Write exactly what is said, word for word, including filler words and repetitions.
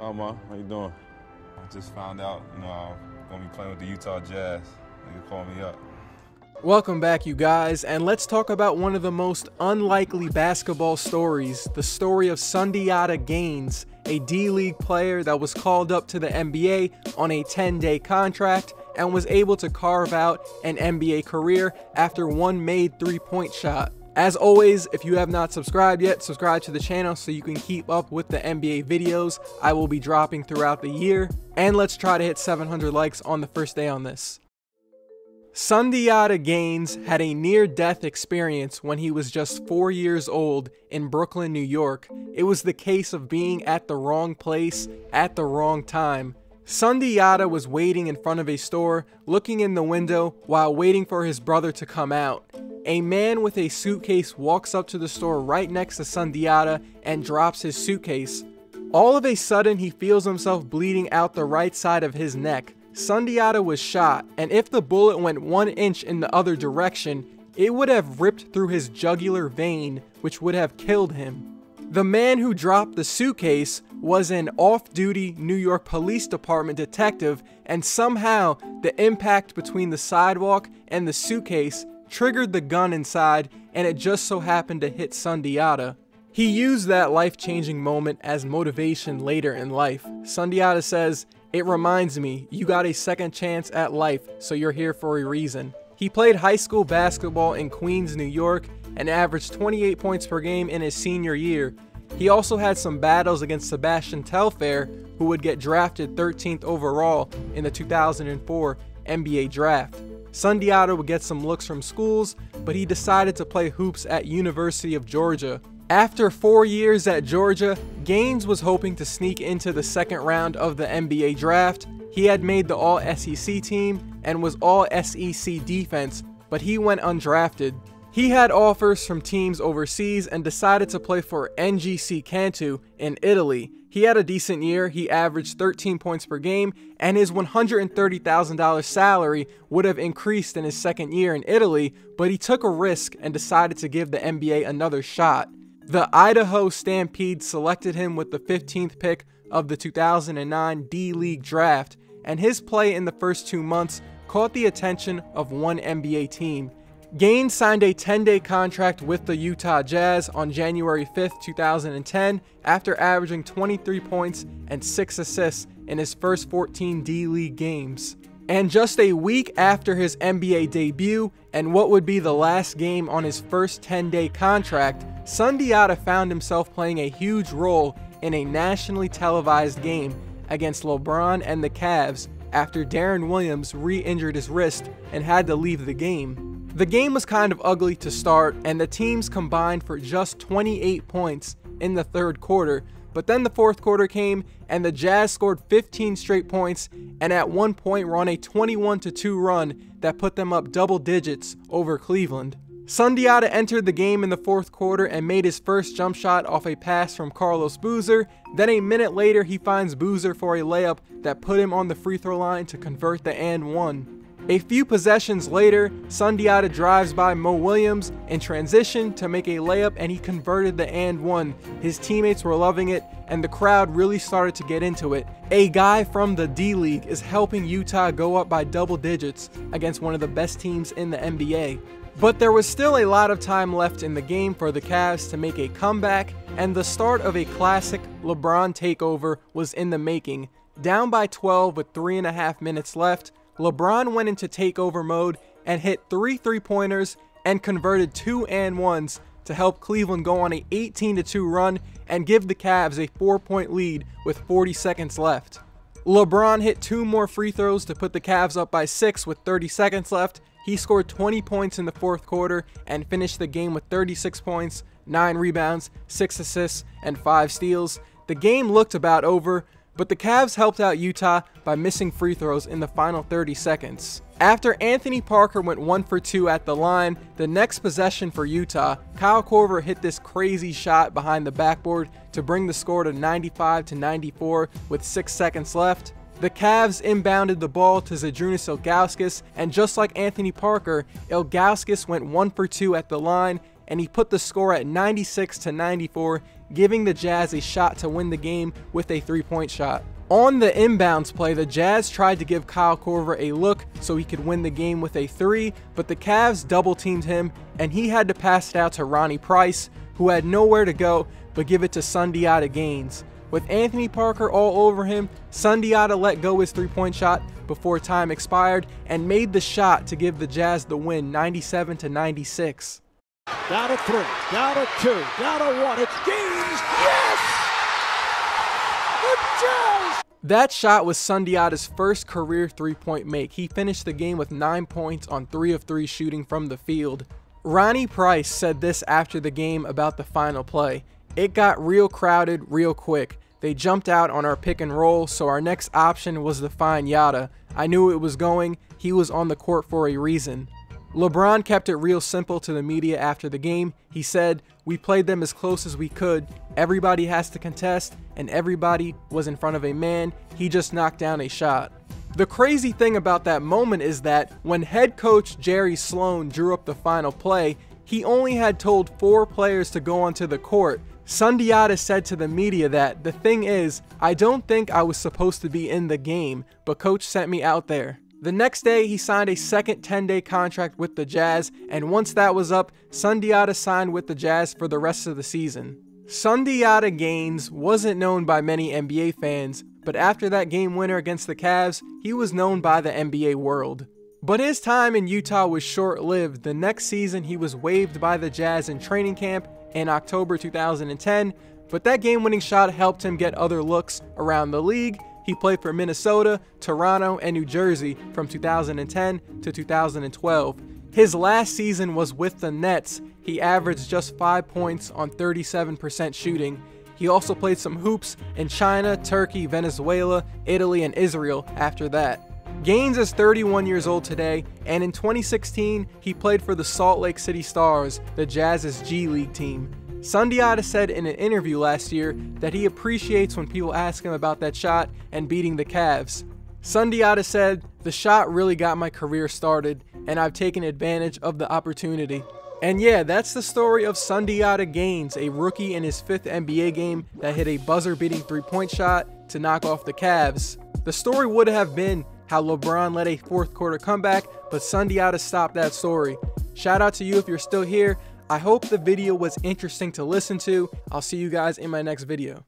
Hi, Ma. How you doing? I just found out, you know, I'm going to be playing with the Utah Jazz. They called me up. Welcome back, you guys, and let's talk about one of the most unlikely basketball stories, the story of Sundiata Gaines, a D-League player that was called up to the N B A on a ten-day contract and was able to carve out an N B A career after one made three-point shot. As always, if you have not subscribed yet, subscribe to the channel so you can keep up with the N B A videos I will be dropping throughout the year, and let's try to hit seven hundred likes on the first day on this. Sundiata Gaines had a near-death experience when he was just four years old in Brooklyn, New York. It was the case of being at the wrong place at the wrong time. Sundiata was waiting in front of a store, looking in the window while waiting for his brother to come out. A man with a suitcase walks up to the store right next to Sundiata and drops his suitcase. All of a sudden, he feels himself bleeding out the right side of his neck. Sundiata was shot, and if the bullet went one inch in the other direction, it would have ripped through his jugular vein, which would have killed him. The man who dropped the suitcase was an off-duty New York Police Department detective, and somehow the impact between the sidewalk and the suitcase triggered the gun inside, and it just so happened to hit Sundiata. He used that life-changing moment as motivation later in life. Sundiata says, "It reminds me, you got a second chance at life, so you're here for a reason." He played high school basketball in Queens, New York, and averaged twenty-eight points per game in his senior year. He also had some battles against Sebastian Telfair, who would get drafted thirteenth overall in the two thousand four N B A draft. Sundiata would get some looks from schools, but he decided to play hoops at University of Georgia. After four years at Georgia, Gaines was hoping to sneak into the second round of the N B A draft. He had made the All S E C team and was All S E C defense, but he went undrafted. He had offers from teams overseas and decided to play for N G C Cantu in Italy. He had a decent year. He averaged thirteen points per game, and his one hundred thirty thousand dollar salary would have increased in his second year in Italy, but he took a risk and decided to give the N B A another shot. The Idaho Stampede selected him with the fifteenth pick of the two thousand nine D-League draft, and his play in the first two months caught the attention of one N B A team. Gaines signed a ten-day contract with the Utah Jazz on January fifth, two thousand ten, after averaging twenty-three points and six assists in his first fourteen D-League games. And just a week after his N B A debut and what would be the last game on his first ten-day contract, Sundiata found himself playing a huge role in a nationally televised game against LeBron and the Cavs after Deron Williams re-injured his wrist and had to leave the game. The game was kind of ugly to start, and the teams combined for just twenty-eight points in the third quarter, but then the fourth quarter came and the Jazz scored fifteen straight points and at one point were on a twenty-one to two run that put them up double digits over Cleveland. Sundiata entered the game in the fourth quarter and made his first jump shot off a pass from Carlos Boozer. Then a minute later, he finds Boozer for a layup that put him on the free throw line to convert the and one. A few possessions later, Sundiata drives by Mo Williams in transition to make a layup, and he converted the and one. His teammates were loving it, and the crowd really started to get into it. A guy from the D-League is helping Utah go up by double digits against one of the best teams in the N B A. But there was still a lot of time left in the game for the Cavs to make a comeback, and the start of a classic LeBron takeover was in the making. Down by twelve with three and a half minutes left, LeBron went into takeover mode and hit three three-pointers and converted two and ones to help Cleveland go on a eighteen to two run and give the Cavs a four-point lead with forty seconds left. LeBron hit two more free throws to put the Cavs up by six with thirty seconds left. He scored twenty points in the fourth quarter and finished the game with thirty-six points, nine rebounds, six assists, and five steals. The game looked about over, but the Cavs helped out Utah by missing free throws in the final thirty seconds. After Anthony Parker went one for two at the line, the next possession for Utah, Kyle Korver hit this crazy shot behind the backboard to bring the score to ninety-five to ninety-four with six seconds left. The Cavs inbounded the ball to Zydrunas Ilgauskas, and just like Anthony Parker, Ilgauskas went one for two at the line, and he put the score at ninety-six to ninety-four, giving the Jazz a shot to win the game with a three-point shot. On the inbounds play, the Jazz tried to give Kyle Korver a look so he could win the game with a three, but the Cavs double-teamed him, and he had to pass it out to Ronnie Price, who had nowhere to go but give it to Sundiata Gaines. With Anthony Parker all over him, Sundiata let go his three-point shot before time expired and made the shot to give the Jazz the win, ninety-seven to ninety-six. Down to three, down to two, down to one, it's Gaines, yes! That shot was Sundiata's first career three-point make. He finished the game with nine points on three of three shooting from the field. Ronnie Price said this after the game about the final play. It got real crowded real quick. They jumped out on our pick and roll, so our next option was to find Yada. I knew it was going. He was on the court for a reason. LeBron kept it real simple to the media after the game. He said, "We played them as close as we could. Everybody has to contest, and everybody was in front of a man. He just knocked down a shot." The crazy thing about that moment is that when head coach Jerry Sloan drew up the final play, he only had told four players to go onto the court. Sundiata said to the media that, "The thing is, I don't think I was supposed to be in the game, but coach sent me out there." The next day, he signed a second ten-day contract with the Jazz, and once that was up, Sundiata signed with the Jazz for the rest of the season. Sundiata Gaines wasn't known by many N B A fans, but after that game winner against the Cavs, he was known by the N B A world. But his time in Utah was short-lived. The next season, he was waived by the Jazz in training camp in October two thousand ten, but that game-winning shot helped him get other looks around the league. He played for Minnesota, Toronto, and New Jersey from two thousand ten to two thousand twelve. His last season was with the Nets. He averaged just five points on thirty-seven percent shooting. He also played some hoops in China, Turkey, Venezuela, Italy, and Israel after that. Gaines is thirty-one years old today, and in twenty sixteen, he played for the Salt Lake City Stars, the Jazz's G League team. Sundiata said in an interview last year that he appreciates when people ask him about that shot and beating the Cavs. Sundiata said, "The shot really got my career started, and I've taken advantage of the opportunity." And yeah, that's the story of Sundiata Gaines, a rookie in his fifth N B A game that hit a buzzer-beating three-point shot to knock off the Cavs. The story would have been how LeBron led a fourth-quarter comeback, but Sundiata stopped that story. Shout out to you if you're still here. I hope the video was interesting to listen to. I'll see you guys in my next video.